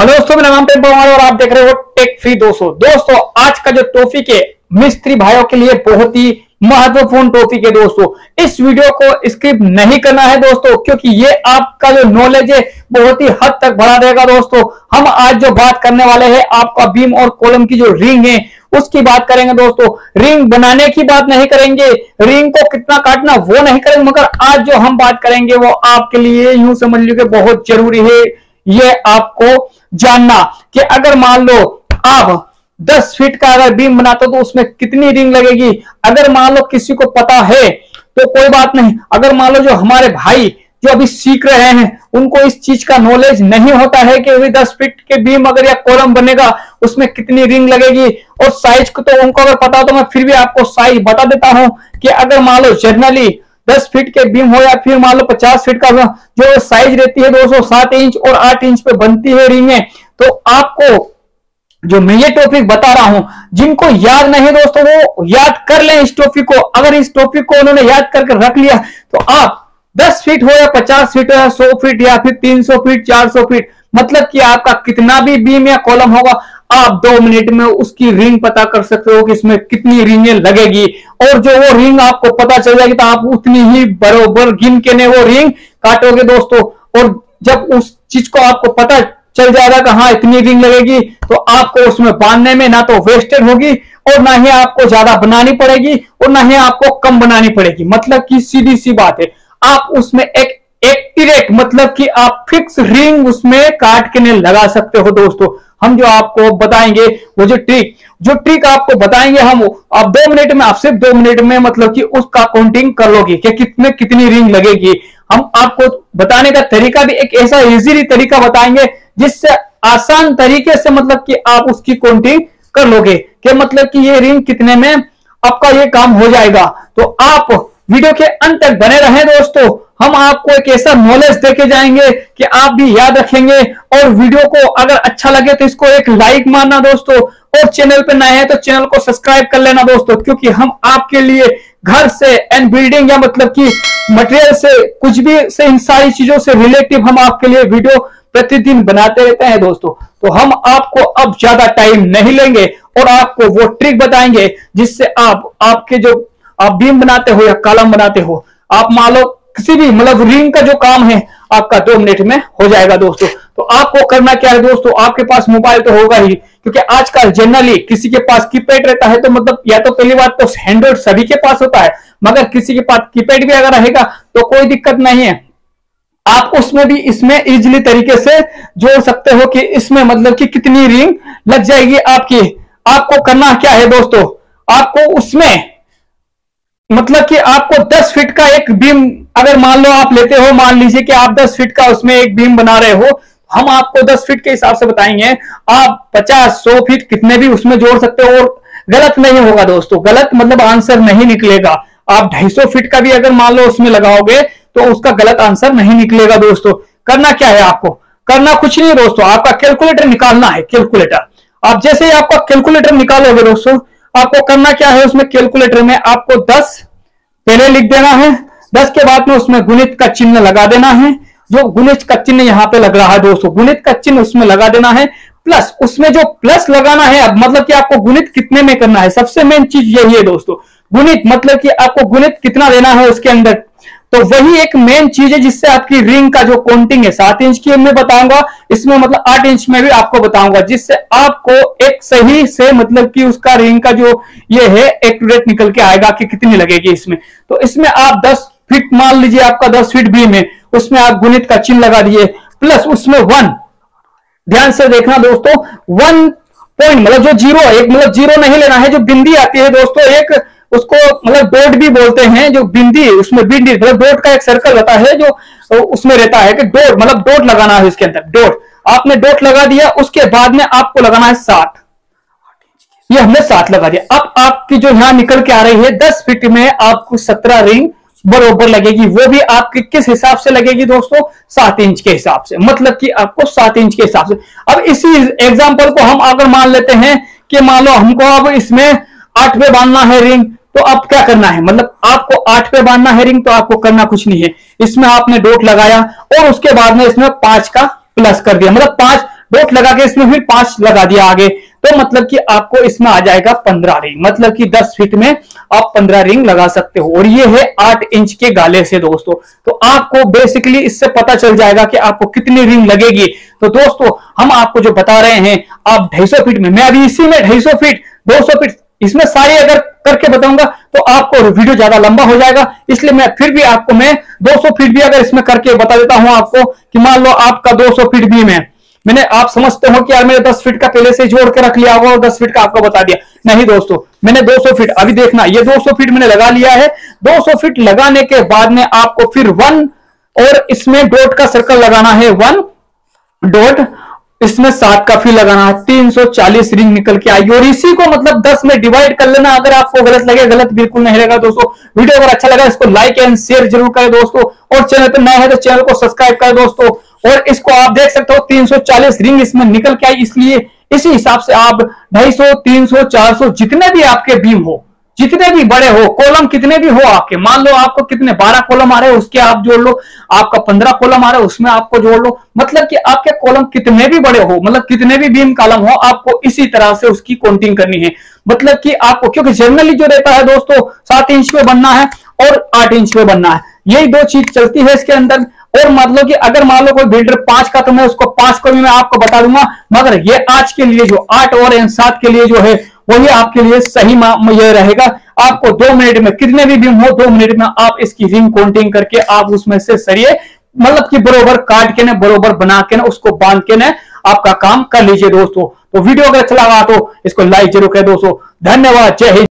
Hello दोस्तों, मेरा नाम प्रेम परमार और आप देख रहे हो टेक फ्री 200। दोस्तों, आज का जो टॉपिक है मिस्त्री भाइयों के लिए बहुत ही महत्वपूर्ण टॉपिक है। दोस्तों, इस वीडियो को स्किप नहीं करना है दोस्तों, क्योंकि ये आपका जो नॉलेज है बहुत ही हद तक बढ़ा देगा। दोस्तों, हम आज जो बात करने वाले हैं, आपका बीम और कॉलम की जो रिंग है उसकी बात करेंगे। दोस्तों, रिंग बनाने की बात नहीं करेंगे, रिंग को कितना काटना वो नहीं करेंगे, मगर आज जो हम बात करेंगे वो आपके लिए यूं समझ लीजिए बहुत जरूरी है। ये आपको जानना कि अगर मान लो आप 10 फीट का अगर बीम बनाते हो तो उसमें कितनी रिंग लगेगी। अगर मान लो किसी को पता है तो कोई बात नहीं, अगर मान लो जो हमारे भाई जो अभी सीख रहे हैं उनको इस चीज का नॉलेज नहीं होता है कि अभी 10 फीट के बीम अगर या कॉलम बनेगा उसमें कितनी रिंग लगेगी और साइज को तो उनको अगर पता हो तो मैं फिर भी आपको साइज बता देता हूं कि अगर मान लो जनरली 10 फीट के बीम हो या फिर मान लो 50 फीट का जो साइज रहती है 207 इंच और 8 इंच पे बनती है रिंगें। तो आपको जो मैं ये टॉपिक बता रहा हूं, जिनको याद नहीं दोस्तों वो याद कर लें इस टॉपिक को। अगर इस टॉपिक को उन्होंने याद करके रख लिया तो आप 10 फीट हो या 50 फीट हो या 100 फीट या फिर 300 फीट 400 फीट, मतलब कि आपका कितना भी बीम या कॉलम होगा आप 2 मिनट में उसकी रिंग पता कर सकते हो कि इसमें कितनी रिंगें लगेगी। और जो वो रिंग आपको पता चल जाएगी तो आप उतनी ही बरोबर गिन के ने वो रिंग काटोगे दोस्तों। और जब उस चीज को आपको पता चल जाएगा कि हाँ इतनी रिंग लगेगी तो आपको उसमें बांधने में ना तो वेस्टेड होगी और ना ही आपको ज्यादा बनानी पड़ेगी और ना ही आपको कम बनानी पड़ेगी। मतलब कि सीधी सी बात है, आप उसमें एक एक्यूरेट मतलब कि आप फिक्स रिंग उसमें काट के लगा सकते हो। दोस्तों, हम जो आपको बताएंगे वो जो ट्रिक आपको बताएंगे हम, आप 2 मिनट में, आप सिर्फ 2 मिनट में मतलब कि उसका काउंटिंग कर लोगे कि कितने कितनी रिंग लगेगी। हम आपको बताने का तरीका भी एक ऐसा इजीली तरीका बताएंगे जिससे आसान तरीके से मतलब कि आप उसकी काउंटिंग कर लोगे कि मतलब कि ये रिंग कितने में आपका ये काम हो जाएगा। तो आप वीडियो के अंत तक बने रहें दोस्तों, हम आपको एक ऐसा नॉलेज देके जाएंगे कि आप भी याद रखेंगे। और वीडियो को अगर अच्छा लगे तो इसको एक लाइक मारना दोस्तों, और चैनल पे नए हैं तो चैनल को सब्सक्राइब कर लेना दोस्तों, क्योंकि हम आपके लिए घर से एंड बिल्डिंग या मतलब कि मटेरियल से कुछ भी से इन सारी चीजों से रिलेटिव हम आपके लिए वीडियो प्रतिदिन बनाते रहते हैं दोस्तों। तो हम आपको अब ज्यादा टाइम नहीं लेंगे और आपको वो ट्रिक बताएंगे जिससे आप आपके जो आप बीम बनाते हो या कॉलम बनाते हो आप मान लो किसी भी मतलब रिंग का जो काम है आपका 2 मिनट में हो जाएगा दोस्तों। तो आपको करना क्या है दोस्तों, आपके पास मोबाइल तो होगा ही, क्योंकि आजकल जनरली किसी के पास कीपैड रहता है तो मतलब या तो पहली बात तो हैंड्रॉइड सभी के पास होता है, मगर किसी के पास कीपैड भी अगर रहेगा तो कोई दिक्कत नहीं है, आप उसमें भी इसमें इजीली तरीके से जोड़ सकते हो कि इसमें मतलब कि कितनी रिंग लग जाएगी आपकी। आपको करना क्या है दोस्तों, आपको उसमें मतलब कि आपको 10 फीट का एक बीम अगर मान लो आप लेते हो, मान लीजिए कि आप 10 फीट का उसमें एक बीम बना रहे हो, हम आपको 10 फीट के हिसाब से बताएंगे आप 50-100 फीट कितने भी उसमें जोड़ सकते हो और गलत नहीं होगा दोस्तों। गलत मतलब आंसर नहीं निकलेगा। आप 250 फीट का भी अगर मान लो उसमें लगाओगे तो उसका गलत आंसर नहीं निकलेगा दोस्तों। करना क्या है, आपको करना कुछ नहीं दोस्तों, आपका कैलकुलेटर निकालना है। कैलकुलेटर आप जैसे ही आपका कैलकुलेटर निकालोगे दोस्तों, आपको करना क्या है उसमें कैलकुलेटर में आपको 10 पहले लिख देना है, 10 के बाद में उसमें गुणित का चिन्ह लगा देना है। जो गुणित का चिन्ह यहाँ पे लग रहा है दोस्तों, गुणित का चिन्ह उसमें लगा देना है, प्लस उसमें जो प्लस लगाना है अब मतलब कि आपको गुणित कितने में करना है, सबसे मेन चीज यही है दोस्तों। गुणित मतलब कि आपको गुणित कितना देना है उसके अंदर, तो वही एक मेन चीज है जिससे आपकी रिंग का जो काउंटिंग है 7 इंच की मैं बताऊंगा, इसमें मतलब 8 इंच में भी आपको बताऊंगा, जिससे आपको एक सही से मतलब कि उसका रिंग का जो ये है एक्यूरेट निकल के आएगा कि कितनी लगेगी इसमें। तो इसमें आप 10 फीट मान लीजिए आपका 10 फीट बीम है, उसमें आप गुणित का चिन्ह लगा दिए, प्लस उसमें 1, ध्यान से देखना दोस्तों, 1 पॉइंट मतलब जो जीरो, एक मतलब जीरो नहीं लेना है, जो बिंदी आती है दोस्तों एक उसको मतलब डॉट भी बोलते हैं, जो बिंदी उसमें बिंदी मतलब डॉट का एक सर्कल रहता है जो उसमें रहता है कि डॉट मतलब डॉट लगाना है इसके अंदर। डॉट आपने डॉट लगा दिया, उसके बाद में आपको लगाना है 7, ये हमने 7 लगा दिया। अब आपकी जो यहां निकल के आ रही है 10 फीट में आपको 17 रिंग बरोबर लगेगी, वो भी आपके किस हिसाब से लगेगी दोस्तों, 7 इंच के हिसाब से, मतलब कि आपको 7 इंच के हिसाब से। अब इसी एग्जाम्पल को हम अगर मान लेते हैं कि मान लो हमको अब इसमें 8 पे बांधना है रिंग, तो आप क्या करना है, मतलब आपको 8 पे बांधना है रिंग, तो आपको करना कुछ नहीं है, इसमें आपने डॉट लगाया और उसके बाद में इसमें 5 का प्लस कर दिया, मतलब 5 डॉट लगा के इसमें फिर 5 लगा दिया आगे, तो मतलब कि आपको इसमें आ जाएगा 15 रिंग, मतलब कि 10 फीट में आप 15 रिंग लगा सकते हो। और ये है 8 इंच के गाले से दोस्तों। तो आपको बेसिकली इससे पता चल जाएगा कि आपको कितनी रिंग लगेगी। तो दोस्तों हम आपको जो बता रहे हैं आप 250 फीट में, मैं अभी इसी में 250 फीट 200 फीट इसमें सारी अगर करके बताऊंगा तो आपको वीडियो ज्यादा लंबा हो जाएगा, इसलिए मैं फिर भी आपको मैं 200 फीट भी अगर इसमें करके बता देता हूं आपको कि मान लो आपका 200 फीट भी मैंने आप समझते हो कि यार मैंने 10 फीट का पहले से जोड़ के रख लिया होगा और 10 फीट का आपको बता दिया। नहीं दोस्तों, मैंने 200 फीट अभी देखना, ये 200 फीट मैंने लगा लिया है। 200 फीट लगाने के बाद में आपको फिर 1 और इसमें डॉट का सर्कल लगाना है, 1 डॉट इसमें 7 का फी लगाना है, 340 रिंग निकल के आई। और इसी को मतलब 10 में डिवाइड कर लेना। अगर आपको गलत लगे, गलत बिल्कुल नहीं रहेगा दोस्तों। वीडियो अगर अच्छा लगा इसको लाइक एंड शेयर जरूर करें दोस्तों, और चैनल पर नया है तो चैनल को सब्सक्राइब करें दोस्तों। और इसको आप देख सकते हो 340 रिंग इसमें निकल के आई, इसलिए इसी हिसाब से आप 250, 300, 400 जितने भी आपके बीम हो, जितने भी बड़े हो, कॉलम कितने भी हो आपके, मान लो आपको कितने 12 कॉलम आ रहे हैं उसके आप जोड़ लो, आपका 15 कॉलम आ रहा है उसमें आपको जोड़ लो, मतलब कि आपके कॉलम कितने भी बड़े हो, मतलब कितने भी बीम कॉलम हो, आपको इसी तरह से उसकी काउंटिंग करनी है। मतलब कि आपको, क्योंकि जनरली जो रहता है दोस्तों 7 इंच पे बनना है और 8 इंच पे बनना है, यही दो चीज चलती है इसके अंदर। और मतलब कि अगर मान लो कोई बिल्डर 5 का तो मैं उसको 5 को भी मैं आपको बता दूंगा, मगर ये आज के लिए जो 8 और 7 के लिए जो है वही आपके लिए सही ये रहेगा। आपको 2 मिनट में कितने भी बीम हो, 2 मिनट में आप इसकी रिंग काउंटिंग करके आप उसमें से सरिये मतलब कि बरोबर काट के ना, बरोबर बना के ना, उसको बांध के ना आपका काम कर लीजिए दोस्तों। तो वीडियो अगर अच्छा लगा तो इसको लाइक जरूर करें दोस्तों। धन्यवाद, जय हिंद।